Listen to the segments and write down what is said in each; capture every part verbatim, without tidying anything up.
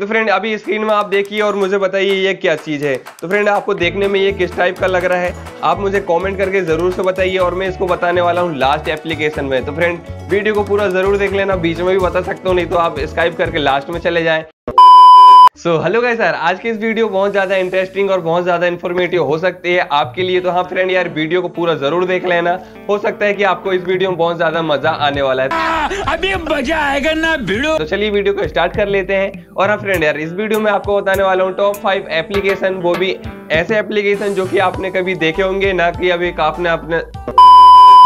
तो फ्रेंड अभी स्क्रीन में आप देखिए और मुझे बताइए ये क्या चीज़ है। तो फ्रेंड आपको देखने में ये किस टाइप का लग रहा है आप मुझे कमेंट करके ज़रूर से बताइए, और मैं इसको बताने वाला हूँ लास्ट एप्लीकेशन में। तो फ्रेंड वीडियो को पूरा ज़रूर देख लेना, बीच में भी बता सकता हूँ, नहीं तो आप स्किप करके लास्ट में चले जाएँ। सो हेलो गाइस यार, आज की इस वीडियो बहुत ज़्यादा इंटरेस्टिंग और बहुत ज़्यादा इन्फॉर्मेटिव हो सकती है आपके लिए। तो हाँ फ्रेंड यार, वीडियो को पूरा ज़रूर देख लेना, हो सकता है कि आपको इस वीडियो में बहुत ज़्यादा मज़ा आने वाला है। आ, अभी मजा आएगा ना वीडियो। तो चलिए वीडियो को स्टार्ट कर लेते हैं। और हाँ फ्रेंड यार, इस वीडियो में आपको बताने वाला हूँ टॉप फाइव एप्लीकेशन, वो भी ऐसे एप्लीकेशन जो कि आपने कभी देखे होंगे ना, कि अभी आपने अपने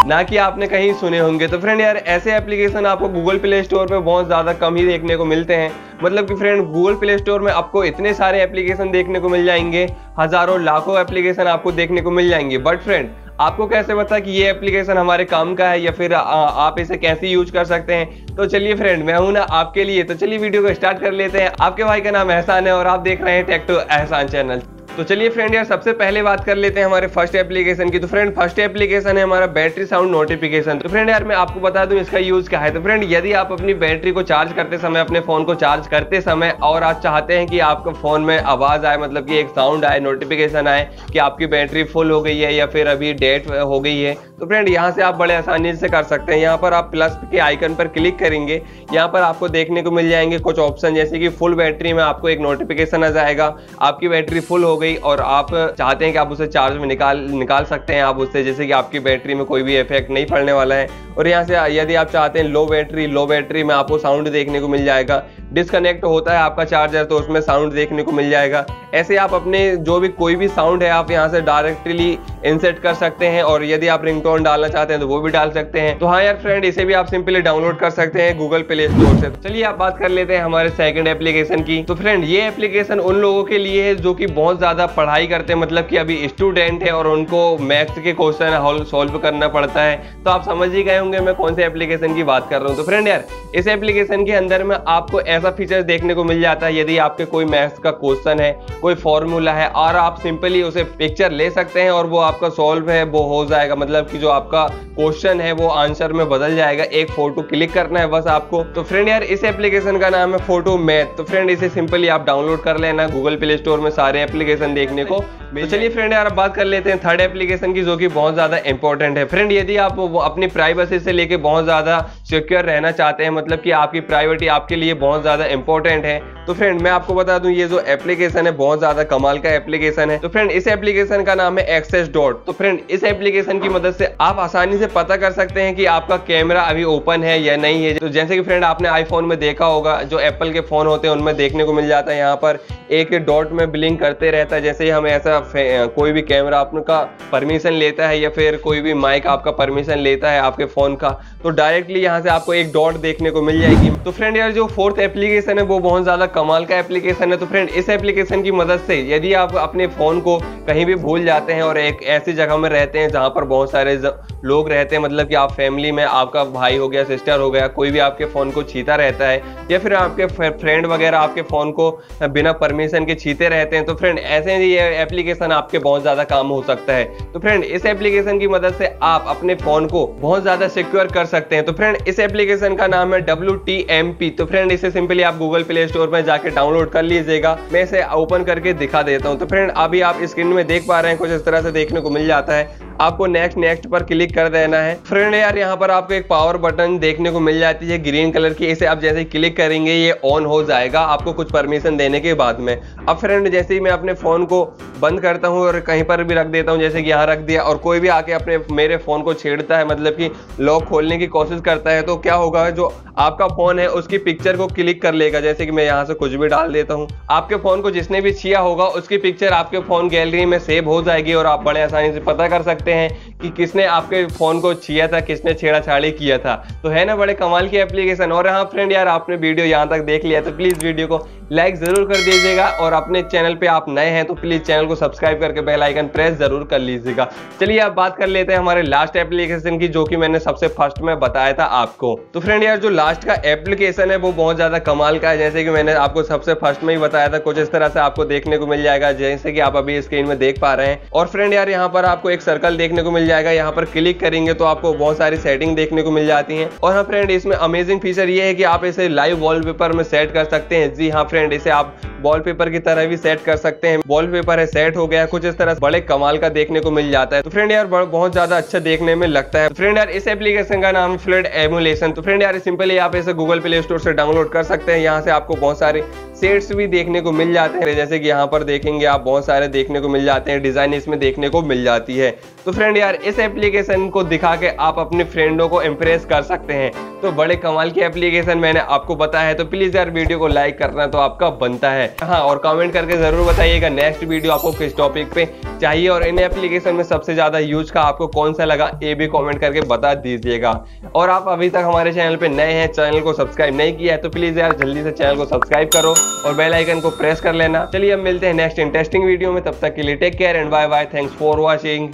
ना कि आपने कहीं सुने होंगे। तो फ्रेंड यार, ऐसे एप्लीकेशन आपको गूगल प्ले स्टोर पे बहुत ज़्यादा कम ही देखने को मिलते हैं। मतलब कि फ्रेंड गूगल प्ले स्टोर में आपको इतने सारे एप्लीकेशन देखने को मिल जाएंगे, हज़ारों लाखों एप्लीकेशन आपको देखने को मिल जाएंगे, बट फ्रेंड आपको कैसे पता कि ये एप्लीकेशन हमारे काम का है या फिर आ, आप इसे कैसे यूज कर सकते हैं। तो चलिए फ्रेंड, मैं हूँ ना आपके लिए, तो चलिए वीडियो को स्टार्ट कर लेते हैं। आपके भाई का नाम एहसान है और आप देख रहे हैं टेक टू एहसान चैनल। तो चलिए फ्रेंड यार, सबसे पहले बात कर लेते हैं हमारे फर्स्ट एप्लीकेशन की। तो फ्रेंड फर्स्ट एप्लीकेशन है हमारा बैटरी साउंड नोटिफिकेशन। तो फ्रेंड यार, मैं आपको बता दूं इसका यूज़ क्या है। तो फ्रेंड यदि आप अपनी बैटरी को चार्ज करते समय, अपने फ़ोन को चार्ज करते समय, और आप चाहते हैं कि आपके फ़ोन में आवाज़ आए, मतलब कि एक साउंड आए, नोटिफिकेशन आए कि आपकी बैटरी फुल हो गई है या फिर अभी डेट हो गई है, तो फ्रेंड यहाँ से आप बड़े आसानी से कर सकते हैं। यहाँ पर आप प्लस के आइकन पर क्लिक करेंगे, यहाँ पर आपको देखने को मिल जाएंगे कुछ ऑप्शन, जैसे कि फुल बैटरी में आपको एक नोटिफिकेशन आ जाएगा, आपकी बैटरी फुल हो गई और आप चाहते हैं कि आप उसे चार्ज में निकाल निकाल सकते हैं आप उससे, जैसे कि आपकी बैटरी में कोई भी इफेक्ट नहीं पड़ने वाला है। और यहाँ से यदि आप चाहते हैं लो बैटरी, लो बैटरी में आपको साउंड देखने को मिल जाएगा, डिस्कनेक्ट होता है आपका चार्जर तो उसमें साउंड देखने को मिल जाएगा। ऐसे आप अपने जो भी कोई भी साउंड है आप यहाँ से डायरेक्टली इंसर्ट कर सकते हैं, और यदि आप रिंगटोन डालना चाहते हैं तो वो भी डाल सकते हैं। तो हाँ यार फ्रेंड, इसे भी आप सिंपली डाउनलोड कर सकते हैं गूगल प्ले स्टोर से। चलिए आप बात कर लेते हैं हमारे सेकंड एप्लीकेशन की। तो फ्रेंड ये एप्लीकेशन उन लोगों के लिए है जो कि बहुत ज़्यादा पढ़ाई करते हैं, मतलब कि अभी स्टूडेंट है और उनको मैथ्स के क्वेश्चन सॉल्व करना पड़ता है। तो आप समझ ही गए होंगे मैं कौन से एप्लीकेशन की बात कर रहा हूँ। तो फ्रेंड यार, इस एप्लीकेशन के अंदर में आपको ऐसा फीचर देखने को मिल जाता है, यदि आपके कोई मैथ्स का क्वेश्चन है, कोई फॉर्मूला है, और आप सिंपली उसे पिक्चर ले सकते हैं और वो आपका सॉल्व है वो हो जाएगा, मतलब कि जो आपका क्वेश्चन है वो आंसर में बदल जाएगा। एक फोटो क्लिक करना है बस आपको। तो फ्रेंड यार, इस एप्लीकेशन का नाम है फोटोमैथ। तो फ्रेंड इसे सिंपली आप डाउनलोड कर लेना, गूगल प्ले स्टोर में सारे एप्लीकेशन देखने को। तो चलिए फ्रेंड यार, अब बात कर लेते हैं थर्ड एप्लीकेशन की, जो कि बहुत ज़्यादा इंपॉर्टेंट है। फ्रेंड यदि आप अपनी प्राइवेसी से लेके बहुत ज़्यादा सिक्योर रहना चाहते हैं, मतलब कि आपकी प्राइवेसी आपके लिए बहुत ज़्यादा इंपॉर्टेंट है, तो फ्रेंड मैं आपको बता दूं ये जो एप्लीकेशन है बहुत ज़्यादा कमाल का एप्लीकेशन है। तो फ्रेंड इस एप्लीकेशन का नाम है एक्सेस डॉट। तो फ्रेंड इस एप्लीकेशन की मदद से आप आसानी से पता कर सकते हैं कि आपका कैमरा अभी ओपन है या नहीं है। तो जैसे कि फ्रेंड आपने आईफोन में देखा होगा, जो एप्पल के फ़ोन होते हैं उनमें देखने को मिल जाता है, यहाँ पर एक डॉट में ब्लिंक करते रहता है, जैसे ही हमें ऐसा कोई भी कैमरा आपका परमिशन लेता है या फिर कोई भी माइक आपका परमिशन लेता है आपके फ़ोन का, तो डायरेक्टली यहाँ से आपको एक डॉट देखने को मिल जाएगी। तो फ्रेंड यार, जो फोर्थ एप्लीकेशन है वो बहुत ज़्यादा कमाल का एप्लीकेशन है। तो फ्रेंड इस एप्लीकेशन की मदद से यदि आप अपने फ़ोन को कहीं भी भूल जाते हैं और एक ऐसी जगह में रहते हैं जहाँ पर बहुत सारे लोग रहते हैं, मतलब कि आप फैमिली में आपका भाई हो गया, सिस्टर हो गया, कोई भी आपके फ़ोन को छीता रहता है या फिर आपके फ्रेंड वगैरह आपके फ़ोन को बिना परमिशन के छीते रहते हैं, तो फ्रेंड ऐसे ही ये एप्लीकेशन आपके बहुत ज़्यादा काम हो सकता है। तो फ्रेंड इस एप्लीकेशन की मदद से आप अपने फ़ोन को बहुत ज़्यादा सिक्योर कर सकते हैं। तो फ्रेंड इस एप्लीकेशन का नाम है डब्ल्यू टी एम पी। तो फ्रेंड इसे सिंपली आप गूगल प्ले स्टोर में जाके डाउनलोड कर लीजिएगा, मैं इसे ओपन करके दिखा देता हूँ। तो फ्रेंड अभी आप स्क्रीन में देख पा रहे हैं कुछ इस तरह से देखने को मिल जाता है, आपको नेक्स्ट नेक्स्ट पर क्लिक कर देना है। फ्रेंड यार, यहाँ पर आपको एक पावर बटन देखने को मिल जाती है ग्रीन कलर की, इसे आप जैसे ही क्लिक करेंगे ये ऑन हो जाएगा आपको कुछ परमिशन देने के बाद में। अब फ्रेंड जैसे ही मैं अपने फ़ोन को बंद करता हूँ और कहीं पर भी रख देता हूँ, जैसे कि यहाँ रख दिया, और कोई भी आके अपने मेरे फ़ोन को छेड़ता है, मतलब कि लॉक खोलने की कोशिश करता है, तो क्या होगा, जो आपका फ़ोन है उसकी पिक्चर को क्लिक कर लेगा। जैसे कि मैं यहाँ से कुछ भी डाल देता हूँ, आपके फ़ोन को जिसने भी छिया होगा उसकी पिक्चर आपके फ़ोन गैलरी में सेव हो जाएगी, और आप बड़े आसानी से पता कर सकते हैं कि किसने आपके फ़ोन को छिया था, किसने छेड़ाछाड़ी किया था। तो है ना बड़े कमाल की एप्लीकेशन। और हाँ फ्रेंड यार, आपने वीडियो यहाँ तक देख लिया तो प्लीज़ वीडियो को लाइक ज़रूर कर दीजिएगा, और अपने चैनल पे आप नए हैं तो प्लीज़ चैनल को सब्सक्राइब करके बेल आइकन प्रेस ज़रूर कर लीजिएगा। चलिए अब बात कर लेते हैं हमारे लास्ट एप्लीकेशन की, जो कि मैंने सबसे फर्स्ट में बताया था आपको। तो फ्रेंड यार, जो लास्ट का एप्लीकेशन है वो बहुत ज़्यादा कमाल का है, जैसे कि मैंने आपको सबसे फर्स्ट में ही बताया था, कुछ इस तरह से आपको देखने को मिल जाएगा, जैसे कि आप अभी स्क्रीन में देख पा रहे हैं। और फ्रेंड यार, यहाँ पर आपको एक सर्कल देखने को मिल जाएगा। यहाँ पर क्लिक करेंगे तो आपको बहुत सारी सेटिंग देखने को मिल जाती है। और हाँ फ्रेंड, इसमें अमेजिंग फीचर ये है कि आप इसे लाइव वॉलपेपर में सेट कर सकते हैं। जी हाँ फ्रेंड, इसे आप वॉलपेपर की तरह भी सेट कर सकते हैं। वॉलपेपर है, सेट हो गया, कुछ इस तरह बड़े कमाल का देखने को मिल जाता है। तो फ्रेंड यार बहुत ज्यादा अच्छा देखने में लगता है। फ्रेंड यार इस एप्लीकेशन का नाम है फ्लुइड एमुलेशन। तो फ्रेंड यार सिंपली आप इसे गूगल प्ले स्टोर से डाउनलोड कर सकते हैं। यहाँ से आपको बहुत सारे शेड्स भी देखने को मिल जाते हैं, जैसे कि यहाँ पर देखेंगे आप बहुत सारे देखने को मिल जाते हैं, डिजाइन इसमें देखने को मिल जाती है। तो फ्रेंड यार इस एप्लीकेशन को दिखा के आप अपने फ्रेंडों को इम्प्रेस कर सकते हैं। तो बड़े कमाल की एप्लीकेशन मैंने आपको बताया है। तो प्लीज यार वीडियो को लाइक करना तो आपका बनता है। हाँ, और कमेंट करके जरूर बताइएगा नेक्स्ट वीडियो आपको किस टॉपिक पे चाहिए, और इन एप्लीकेशन में सबसे ज्यादा यूज का आपको कौन सा लगा ये भी कमेंट करके बता दीजिएगा। और आप अभी तक हमारे चैनल पे नए हैं, चैनल को सब्सक्राइब नहीं किया है तो प्लीज यार जल्दी से चैनल को सब्सक्राइब करो और बेल आइकन को प्रेस कर लेना। चलिए अब मिलते हैं नेक्स्ट इंटरेस्टिंग वीडियो में, तब तक के लिए take care and bye bye. Thanks for watching.